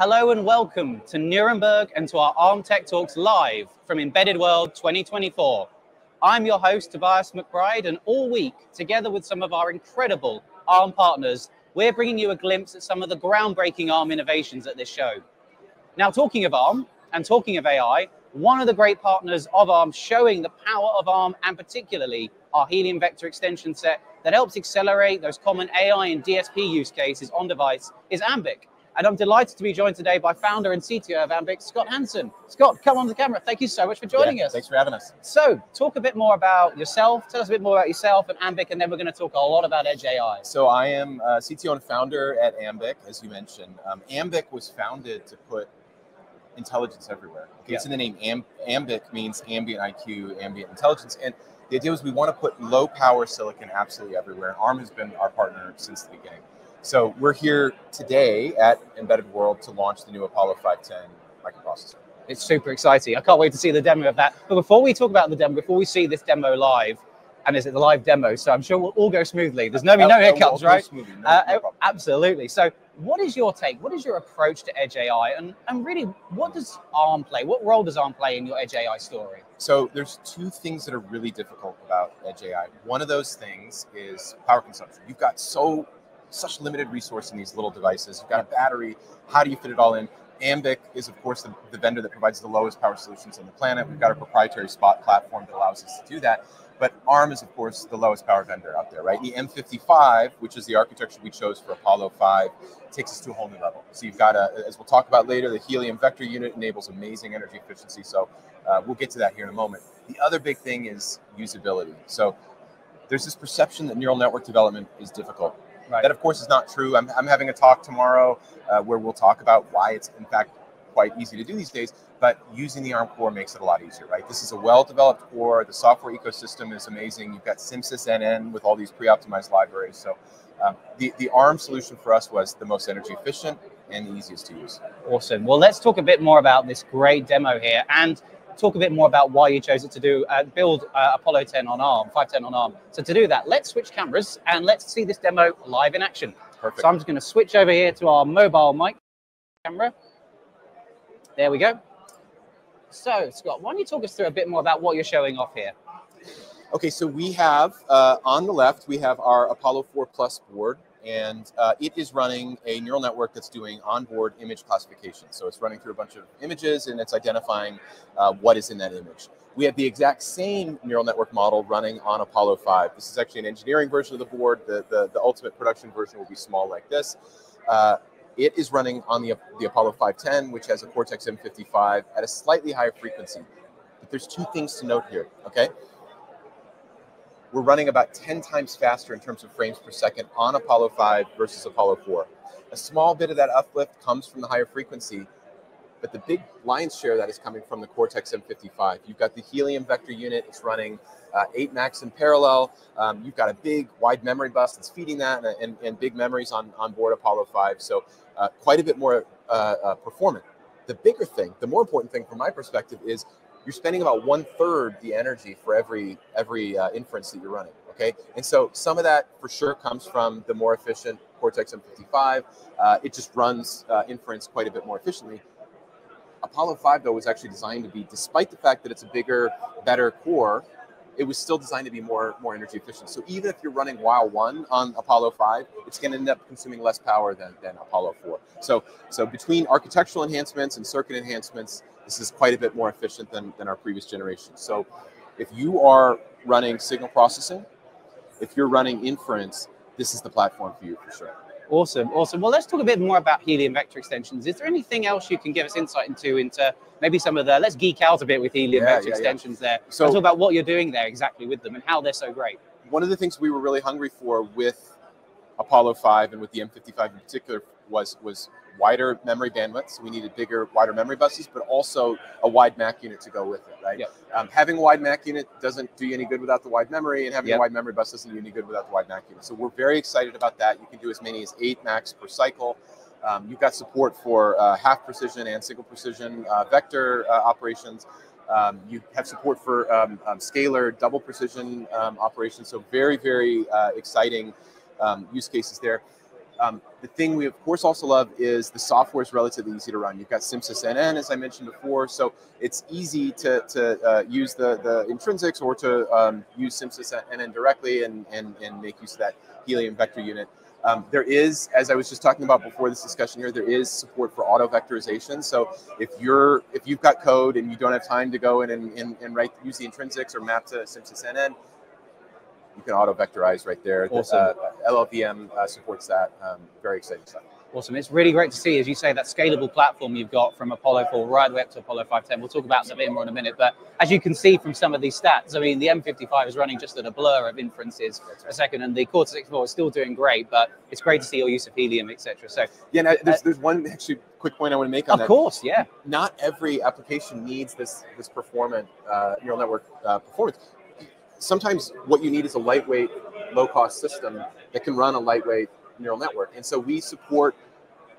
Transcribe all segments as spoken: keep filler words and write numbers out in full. Hello and welcome to Nuremberg and to our ARM Tech Talks live from Embedded World twenty twenty-four. I'm your host, Tobias McBride, and all week, together with some of our incredible ARM partners, we're bringing you a glimpse at some of the groundbreaking ARM innovations at this show. Now, talking of ARM and talking of A I, one of the great partners of ARM showing the power of ARM, and particularly our Helium Vector Extension set that helps accelerate those common A I and D S P use cases on device, is Ambiq. And I'm delighted to be joined today by founder and C T O of Ambiq, Scott Hansen. Scott, come on to the camera. Thank you so much for joining yeah, us. Thanks for having us. So talk a bit more about yourself. Tell us a bit more about yourself and Ambiq, and then we're going to talk a lot about Edge A I. So I am uh, C T O and founder at Ambiq, as you mentioned. Um, Ambiq was founded to put intelligence everywhere. Okay, yeah. It's in the name. Am Ambiq means ambient I Q, ambient intelligence. And the idea was we want to put low power silicon absolutely everywhere. ARM has been our partner since the beginning. So we're here today at Embedded World to launch the new Apollo five ten microprocessor. It's super exciting. I can't wait to see the demo of that. But before we talk about the demo, before we see this demo live, and is it the live demo? So I'm sure we'll all go smoothly. There's no, no, no hiccups, right? No, uh, no absolutely. So what is your take? What is your approach to Edge A I? And, and really, what does ARM play? What role does ARM play in your Edge A I story? So there's two things that are really difficult about Edge A I. One of those things is power consumption. You've got so such limited resource in these little devices. You've got a battery. How do you fit it all in? Ambiq is, of course, the, the vendor that provides the lowest power solutions on the planet. We've got a proprietary Spot platform that allows us to do that. But ARM is, of course, the lowest power vendor out there, right? The M fifty-five, which is the architecture we chose for Apollo five, takes us to a whole new level. So you've got, a, as we'll talk about later, the Helium Vector unit enables amazing energy efficiency. So uh, we'll get to that here in a moment. The other big thing is usability. So there's this perception that neural network development is difficult. Right. That, of course, is not true. I'm, I'm having a talk tomorrow uh, where we'll talk about why it's, in fact, quite easy to do these days, but using the ARM core makes it a lot easier, right? This is a well-developed core. The software ecosystem is amazing. You've got C M S I S N N with all these pre-optimized libraries. So um, the, the ARM solution for us was the most energy efficient and the easiest to use. Awesome. Well, let's talk a bit more about this great demo here and talk a bit more about why you chose it to do uh, build uh, Apollo ten on ARM, five ten on ARM. So to do that, let's switch cameras and let's see this demo live in action. Perfect. So I'm just going to switch over here to our mobile mic camera. There we go. So Scott, why don't you talk us through a bit more about what you're showing off here? Okay, so we have uh, on the left, we have our Apollo four plus board. And uh, it is running a neural network that's doing onboard image classification. So it's running through a bunch of images and it's identifying uh, what is in that image. We have the exact same neural network model running on Apollo five. This is actually an engineering version of the board. The, the, the ultimate production version will be small like this. Uh, it is running on the, the Apollo five ten, which has a Cortex M fifty-five at a slightly higher frequency. But there's two things to note here, okay? We're running about ten times faster in terms of frames per second on Apollo five versus Apollo four. A small bit of that uplift comes from the higher frequency, but the big lion's share of that is coming from the Cortex M fifty-five. You've got the Helium Vector unit, it's running uh, eight max in parallel. Um, you've got a big wide memory bus that's feeding that and, and, and big memories on, on board Apollo five. So uh, quite a bit more uh, uh, performant. The bigger thing, the more important thing from my perspective is you're spending about one third the energy for every every uh, inference that you're running, okay? And so some of that for sure comes from the more efficient Cortex M fifty-five. Uh, it just runs uh, inference quite a bit more efficiently. Apollo five, though, was actually designed to be, despite the fact that it's a bigger, better core, it was still designed to be more, more energy efficient. So even if you're running W O W one on Apollo five, it's going to end up consuming less power than, than Apollo four. So, so between architectural enhancements and circuit enhancements, this is quite a bit more efficient than, than our previous generation. So if you are running signal processing, if you're running inference, this is the platform for you for sure. Awesome, awesome. Well, let's talk a bit more about Helium Vector Extensions. Is there anything else you can give us insight into, into maybe some of the, let's geek out a bit with Helium yeah, Vector yeah, Extensions yeah. there. So let's talk about what you're doing there exactly with them and how they're so great. One of the things we were really hungry for with Apollo five and with the M fifty-five in particular was, was wider memory bandwidths. We needed bigger, wider memory buses, but also a wide M A C unit to go with it, right? Yep. Um, having a wide M A C unit doesn't do you any good without the wide memory, and having yep. a wide memory bus doesn't do you any good without the wide M A C unit. So we're very excited about that. You can do as many as eight M A Cs per cycle. Um, you've got support for uh, half precision and single precision uh, vector uh, operations. Um, you have support for um, um, scalar double precision um, operations. So very, very uh, exciting um, use cases there. Um, the thing we, of course, also love is the software is relatively easy to run. You've got C M S I S N N, as I mentioned before, so it's easy to, to uh, use the, the intrinsics or to um, use C M S I S N N directly and, and, and make use of that Helium vector unit. Um, there is, as I was just talking about before this discussion here, there is support for auto vectorization. So if you're, if you've got code and you don't have time to go in and, and, and write, use the intrinsics or map to C M S I S N N, you can auto vectorize right there. Awesome. Uh, L L V M uh, supports that. Um, very exciting stuff. Awesome. It's really great to see, as you say, that scalable platform you've got from Apollo four right way up to Apollo five ten. We'll talk about that a bit more in a minute. But as you can see from some of these stats, I mean, the M fifty-five is running just at a blur of inferences a second, and the Cortex M four is still doing great, but it's great to see your use of Helium, et cetera. So, yeah, no, there's, uh, there's one actually quick point I want to make on that. Of course, yeah. Not every application needs this, this performant uh, neural network uh, performance. Sometimes what you need is a lightweight, low-cost system that can run a lightweight neural network. And so we support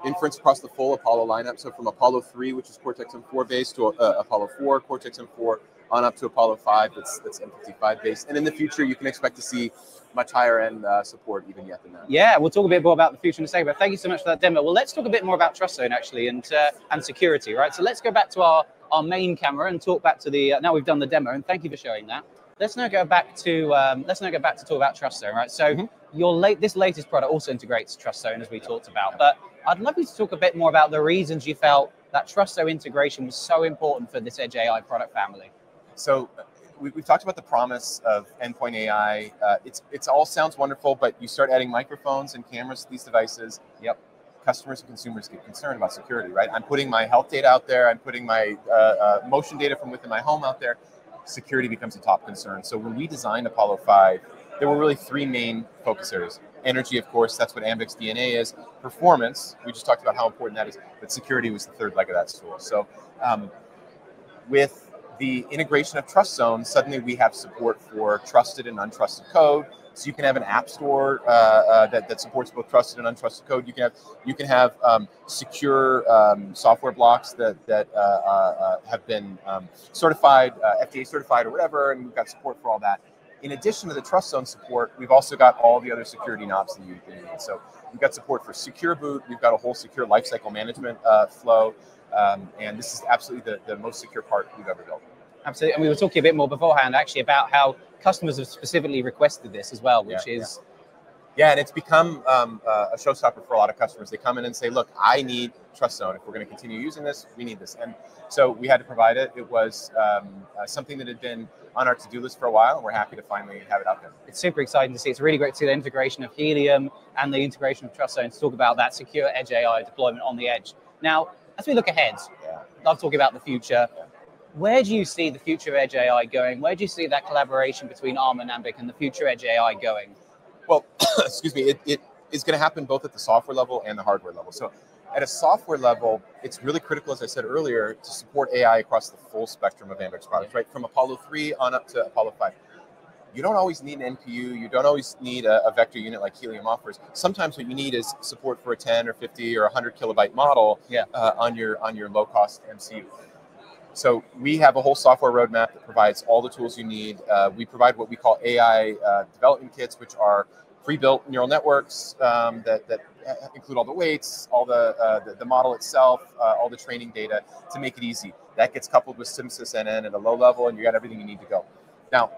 inference across the full Apollo lineup. So from Apollo three, which is Cortex M four based, to uh, Apollo four, Cortex M four, on up to Apollo five, that's, that's M fifty-five based. And in the future, you can expect to see much higher end uh, support even yet than that. Yeah, we'll talk a bit more about the future in a second, but thank you so much for that demo. Well, let's talk a bit more about TrustZone actually and, uh, and security, right? So let's go back to our, our main camera and talk back to the, uh, now we've done the demo, and thank you for showing that. Let's now go back to um, let's now go back to talk about TrustZone, right? So mm-hmm. your late this latest product also integrates TrustZone, as we yeah. talked about. Yeah. But I'd love you to talk a bit more about the reasons you felt that TrustZone integration was so important for this Edge A I product family. So we, we've talked about the promise of endpoint A I. Uh, it's it's all sounds wonderful, but you start adding microphones and cameras to these devices. Yep. Customers and consumers get concerned about security, right? I'm putting my health data out there. I'm putting my uh, uh, motion data from within my home out there. Security becomes a top concern. So when we designed Apollo five, there were really three main focus areas. Energy, of course, that's what Ambiq's D N A is. Performance, we just talked about how important that is, but security was the third leg of that stool. So um, with the integration of TrustZone, suddenly we have support for trusted and untrusted code. So you can have an app store uh, uh, that, that supports both trusted and untrusted code. You can have you can have um, secure um, software blocks that that uh, uh, have been um, certified, uh, F D A certified, or whatever, and we've got support for all that. In addition to the TrustZone support, we've also got all the other security knobs that you need. So we've got support for secure boot. We've got a whole secure lifecycle management uh, flow, um, and this is absolutely the, the most secure part we've ever built. Absolutely, and we were talking a bit more beforehand actually about how customers have specifically requested this as well, which yeah, is... Yeah. yeah, and it's become um, uh, a showstopper for a lot of customers. They come in and say, look, I need TrustZone. If we're going to continue using this, we need this. And so we had to provide it. It was um, uh, something that had been on our to-do list for a while, and we're happy to finally have it out there. It's super exciting to see. It's really great to see the integration of Helium and the integration of TrustZone to talk about that secure Edge A I deployment on the edge. Now, as we look ahead, yeah. I'm talking about the future. Yeah. Where do you see the future of Edge A I going? Where do you see that collaboration between ARM and Ambiq and the future Edge A I going? Well, excuse me, it, it is going to happen both at the software level and the hardware level. So at a software level, it's really critical, as I said earlier, to support A I across the full spectrum of Ambiq's products, right? From Apollo three on up to Apollo five. You don't always need an N P U. You don't always need a, a vector unit like Helium offers. Sometimes what you need is support for a ten or fifty or one hundred kilobyte model yeah. uh, on your, on your low-cost M C U. So we have a whole software roadmap that provides all the tools you need. Uh, we provide what we call A I uh, development kits, which are pre-built neural networks um, that, that include all the weights, all the uh, the, the model itself, uh, all the training data to make it easy. That gets coupled with C M S I S N N at a low level, and you got everything you need to go. Now,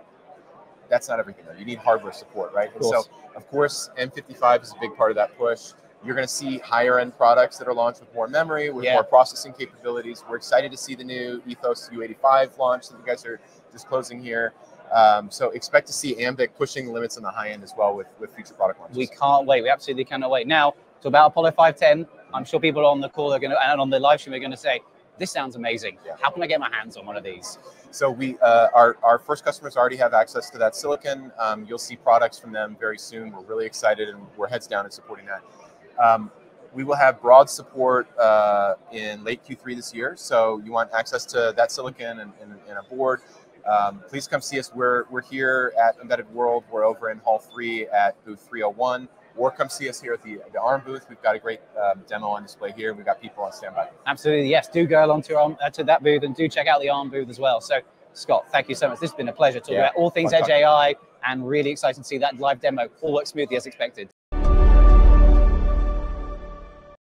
that's not everything though. You need hardware support, right? And so, of course, M fifty-five is a big part of that push. You're going to see higher end products that are launched with more memory, with yeah. more processing capabilities. We're excited to see the new Ethos U eighty-five launch that you guys are disclosing here. Um, so expect to see Ambiq pushing the limits on the high end as well with, with future product launches. We can't wait. We absolutely cannot wait. Now, so about Apollo five ten, I'm sure people on the call are going to, and on the live stream are going to say, this sounds amazing. Yeah. How can I get my hands on one of these? So we, uh, our, our first customers already have access to that silicon. Um, you'll see products from them very soon. We're really excited and we're heads down in supporting that. Um, we will have broad support uh, in late Q three this year. So you want access to that silicon and, and, and a board, um, please come see us. We're, we're here at Embedded World. We're over in Hall three at booth three oh one, or come see us here at the, the ARM booth. We've got a great um, demo on display here. We've got people on standby. Absolutely, yes. Do go along to, um, uh, to that booth and do check out the ARM booth as well. So Scott, thank you so much. This has been a pleasure talking yeah, about all things Edge A I, and really excited to see that live demo all work smoothly as expected.